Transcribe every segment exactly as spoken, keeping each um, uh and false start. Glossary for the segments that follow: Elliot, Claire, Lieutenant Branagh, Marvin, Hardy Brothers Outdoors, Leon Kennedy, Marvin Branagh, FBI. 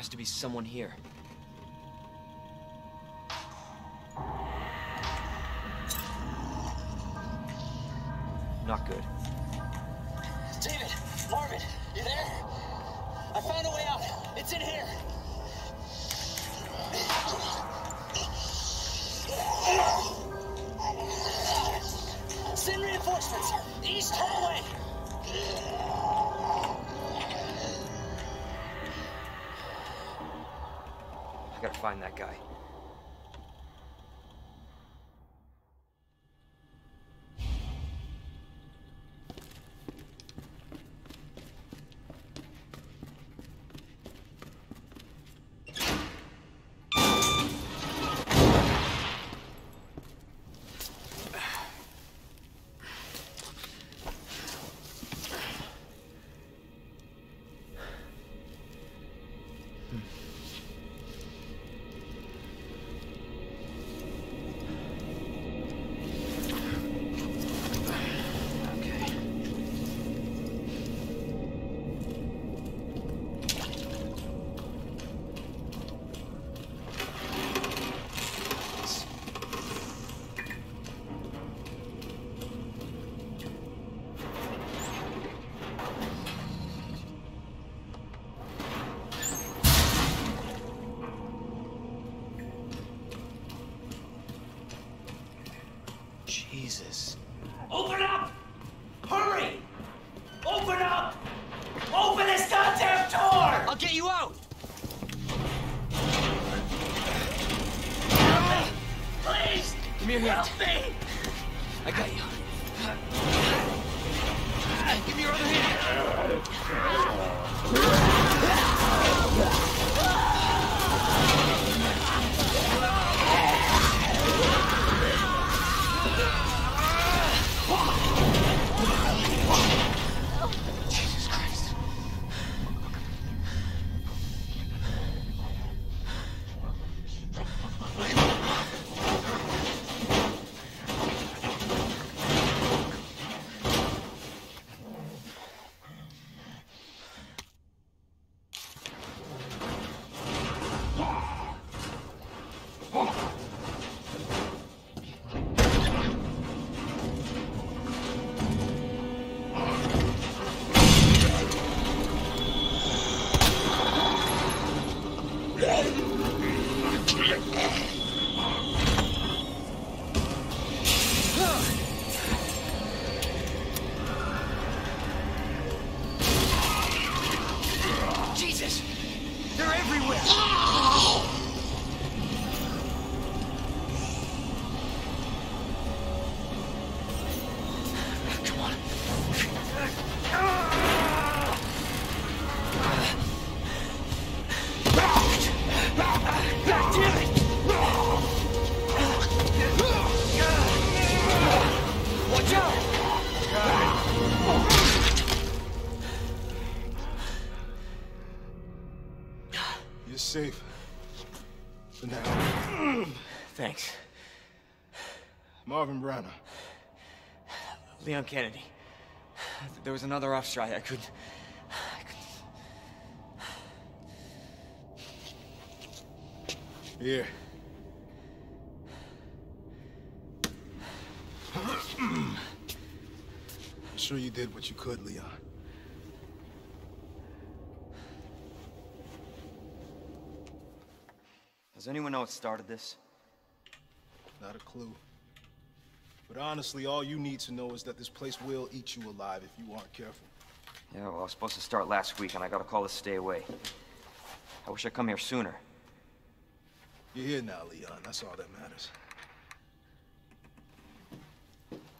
has to be someone here. Not good. David! Marvin! You there? I found a way out! It's in here! Send reinforcements! East hallway! I gotta find that guy. Safe for now. Thanks. Marvin Branagh. Leon Kennedy. There was another off strike. I couldn't. I couldn't. Here. I'm sure you did what you could, Leon. Does anyone know what started this? Not a clue. But honestly, all you need to know is that this place will eat you alive if you aren't careful. Yeah, well, I was supposed to start last week, and I got a call to stay away. I wish I'd come here sooner. You're here now, Leon. That's all that matters.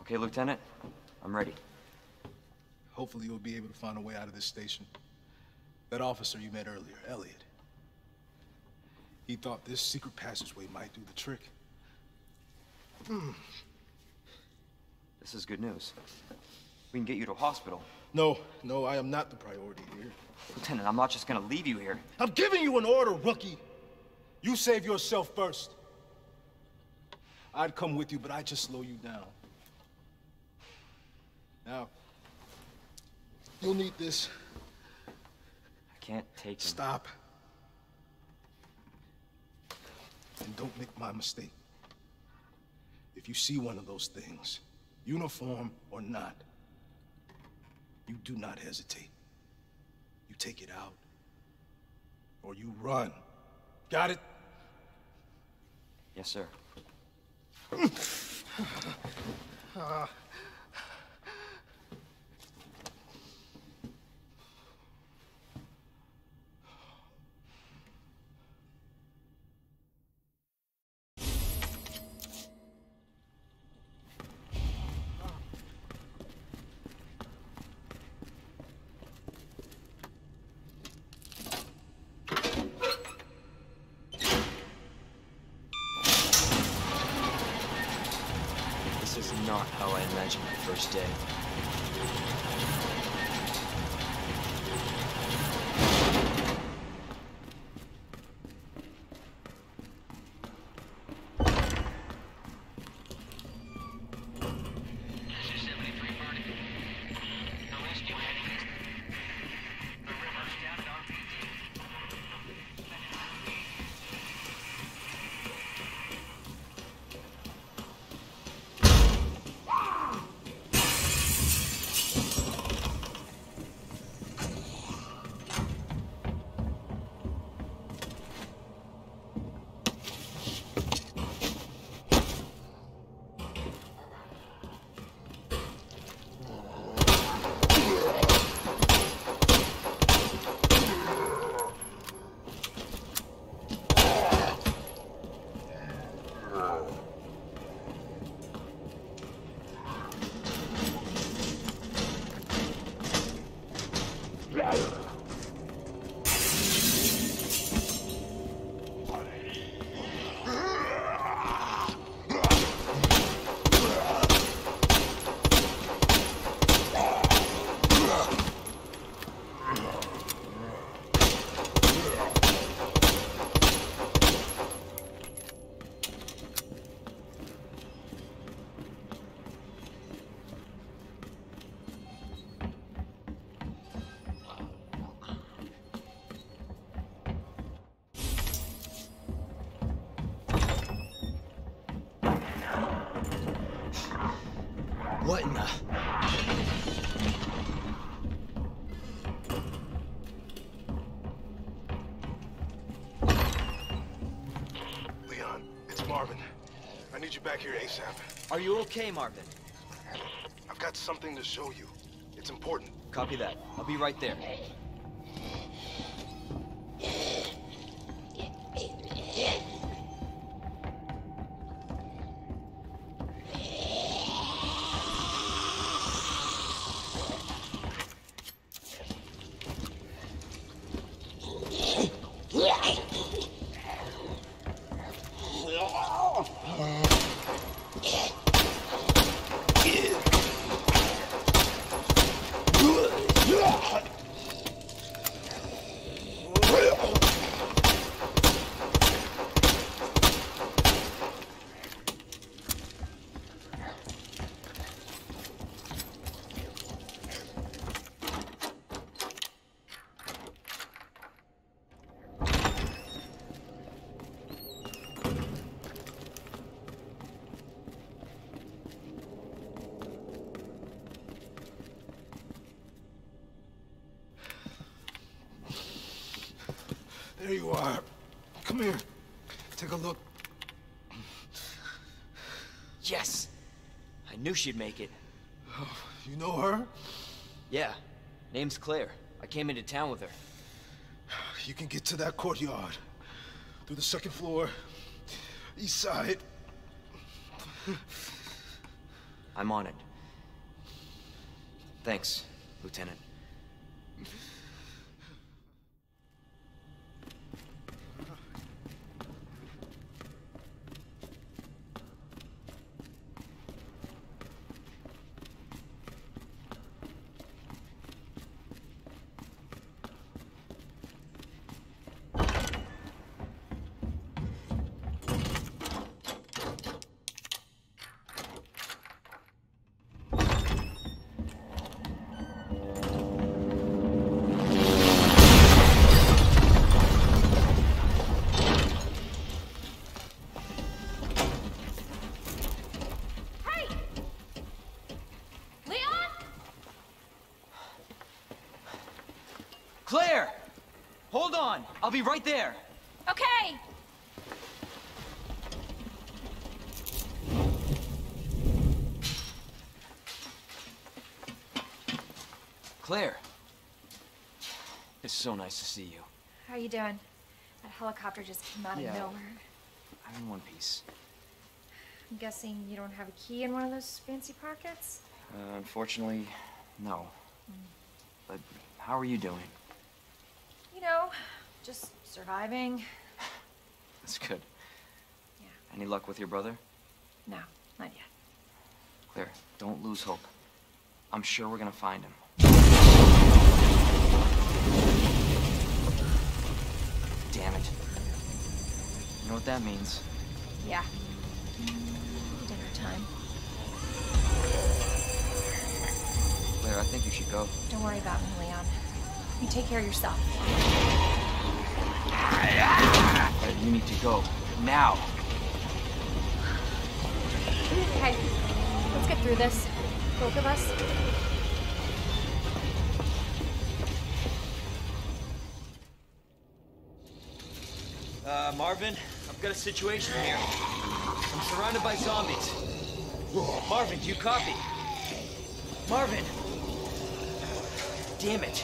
Okay, Lieutenant. I'm ready. Hopefully you'll be able to find a way out of this station. That officer you met earlier, Elliot. He thought this secret passageway might do the trick. Mm. This is good news. We can get you to a hospital. No, no, I am not the priority here. Lieutenant, I'm not just gonna leave you here. I'm giving you an order, rookie. You save yourself first. I'd come with you, but I'd just slow you down. Now, you'll need this. I can't take it. Stop. And don't make my mistake. If you see one of those things, uniform or not, you do not hesitate. You take it out, or you run. Got it? Yes, sir. uh. Not how I imagined the first day. What in the... Leon, it's Marvin. I need you back here ASAP. Are you okay, Marvin? I've got something to show you. It's important. Copy that. I'll be right there. There you are. Come here. Take a look. Yes! I knew she'd make it. Oh, you know her? Yeah. Name's Claire. I came into town with her. You can get to that courtyard. Through the second floor. East side. I'm on it. Thanks, Lieutenant. Claire! Hold on! I'll be right there! Okay! Claire! It's so nice to see you. How are you doing? That helicopter just came out yeah, of nowhere. I'm in one piece. I'm guessing you don't have a key in one of those fancy pockets? Uh, unfortunately, no. Mm. But how are you doing? You know, just surviving. That's good. Yeah. Any luck with your brother? No, not yet. Claire, don't lose hope. I'm sure we're gonna find him. Damn it. You know what that means? Yeah. Dinner time. Claire, I think you should go. Don't worry about me, Leon. You take care of yourself. Claire, you need to go. Now. Okay. Let's get through this. Both of us. Uh, Marvin, I've got a situation here. I'm surrounded by zombies. Marvin, do you copy? Marvin! Damn it.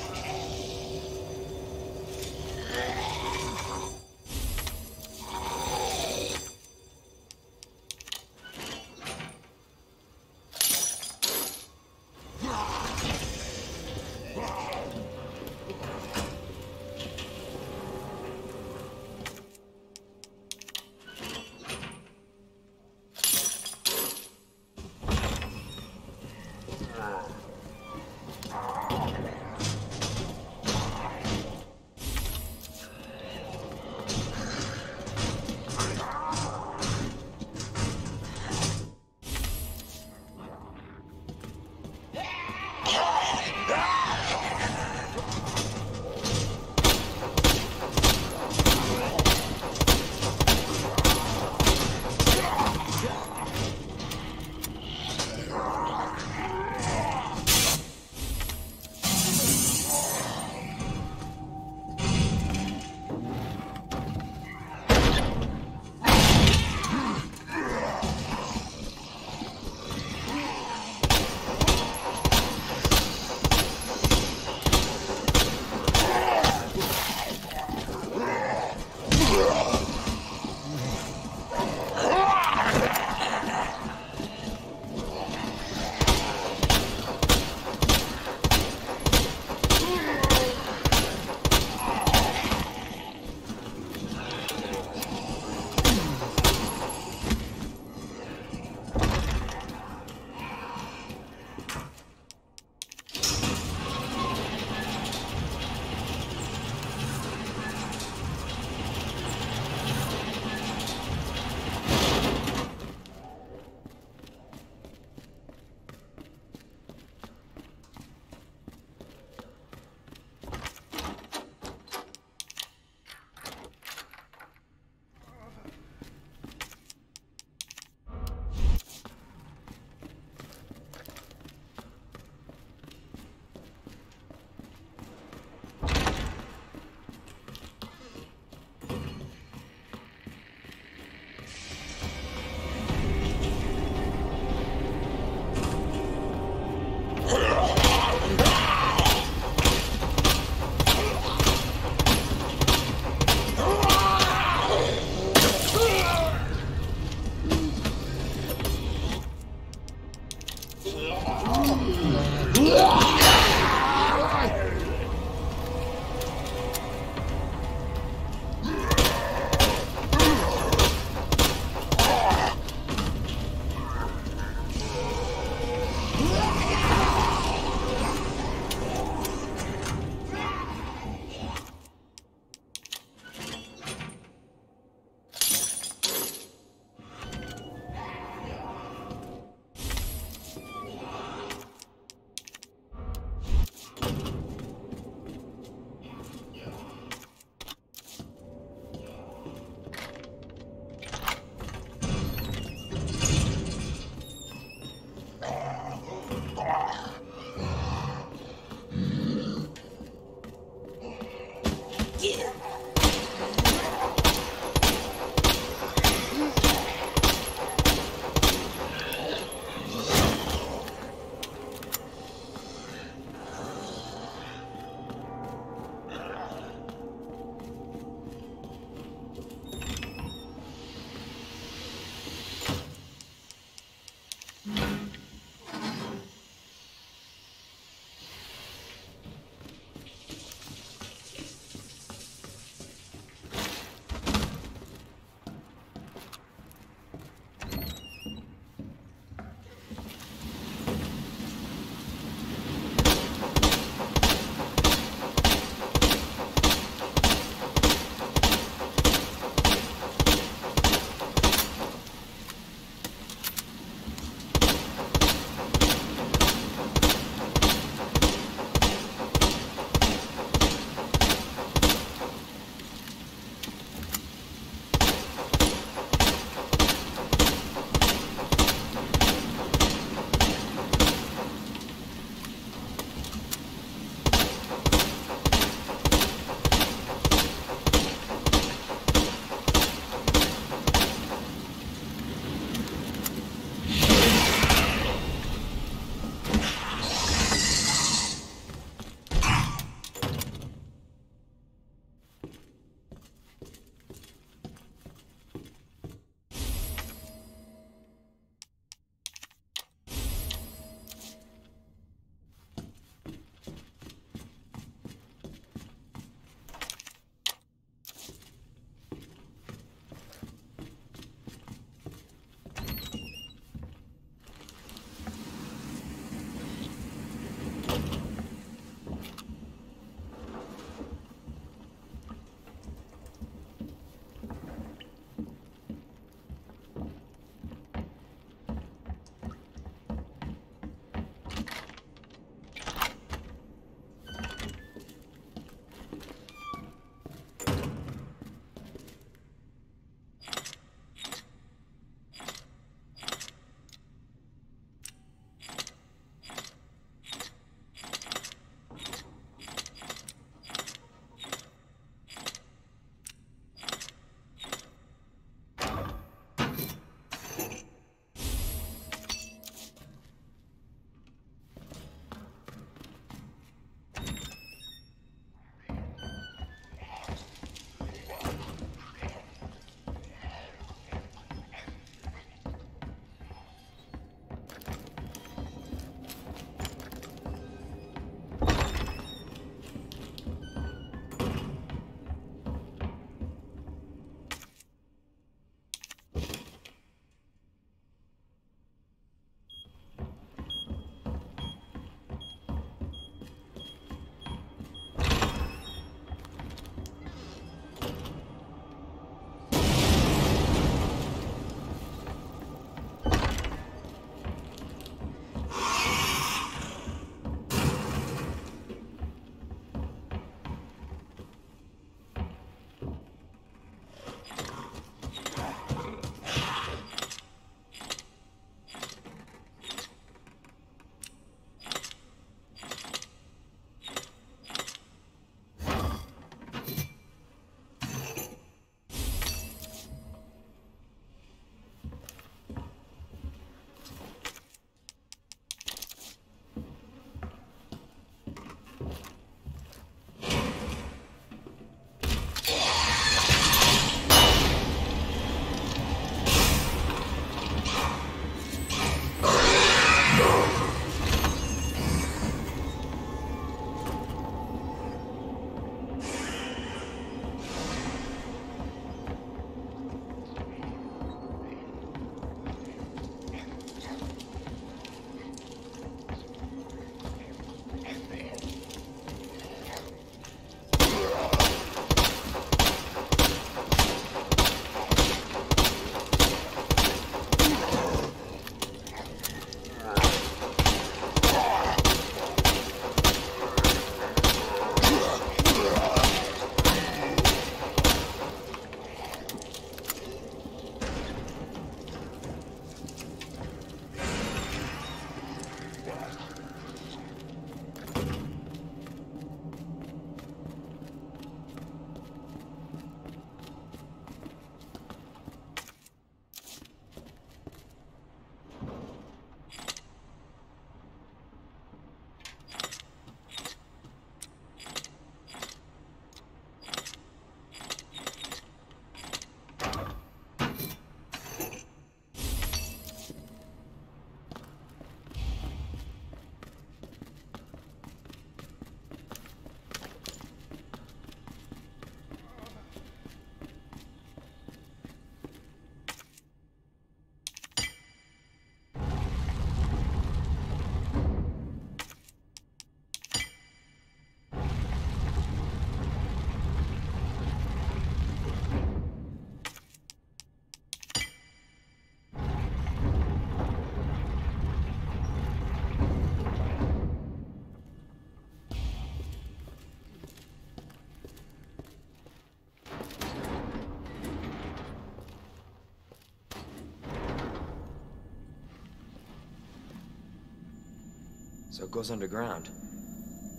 So it goes underground.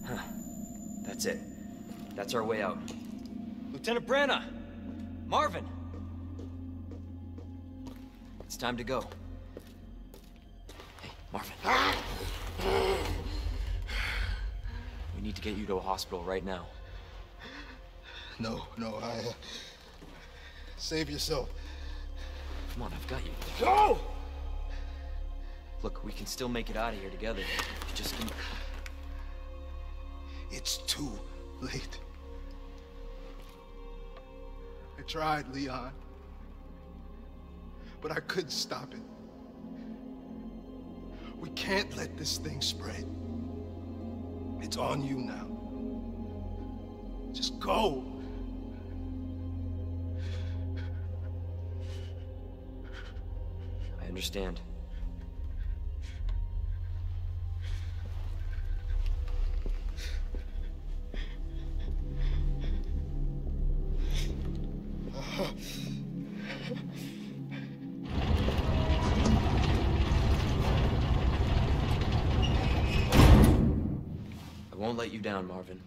Huh. That's it. That's our way out. Lieutenant Branagh! Marvin! It's time to go. Hey, Marvin. We need to get you to a hospital right now. No, no, I... Uh... Save yourself. Come on, I've got you. Go! Look, we can still make it out of here together. You just can... It's too late. I tried, Leon. But I couldn't stop it. We can't let this thing spread. It's on you now. Just go! I understand. I won't let you down, Marvin.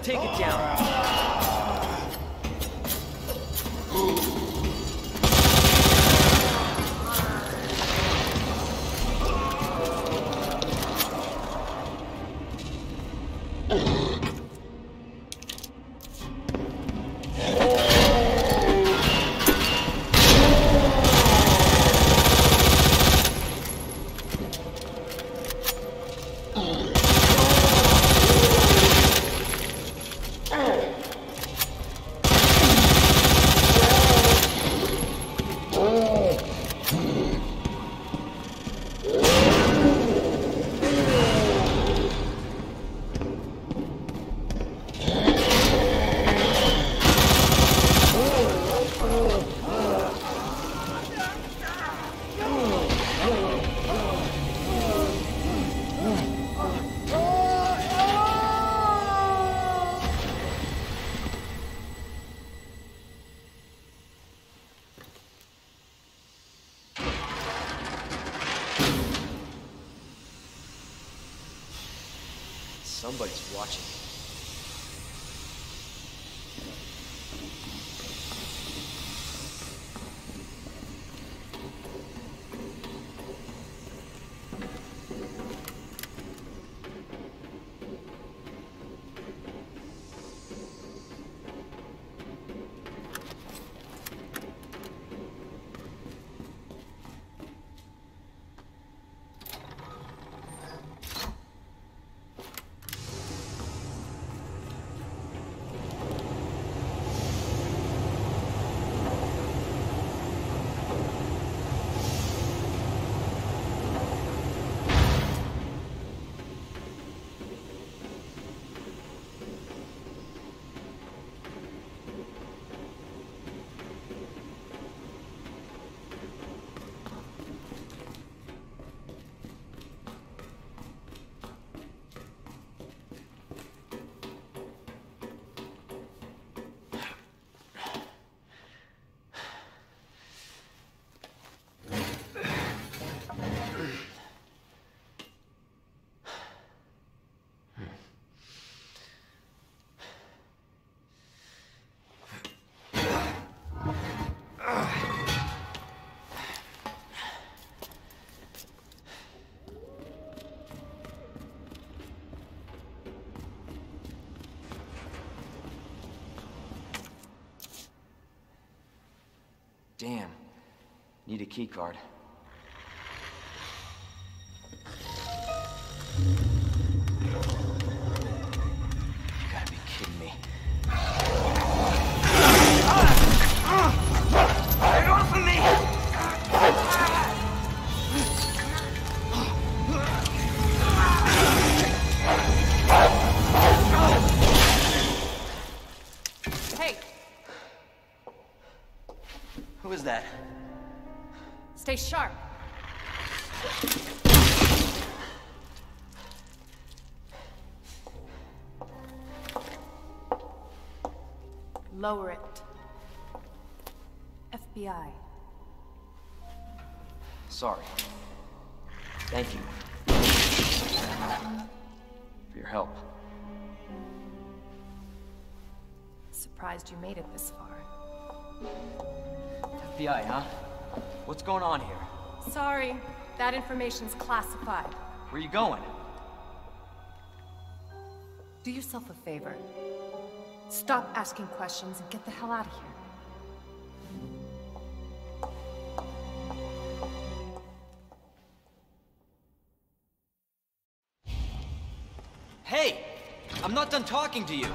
Take it down. Somebody's watching. Damn. Need a key card. Stay sharp. Lower it. F B I. Sorry. Thank you for your help. Surprised you made it this far. F B I, huh? What's going on here? Sorry, that information's classified. Where are you going? Do yourself a favor. Stop asking questions and get the hell out of here. Hey! I'm not done talking to you!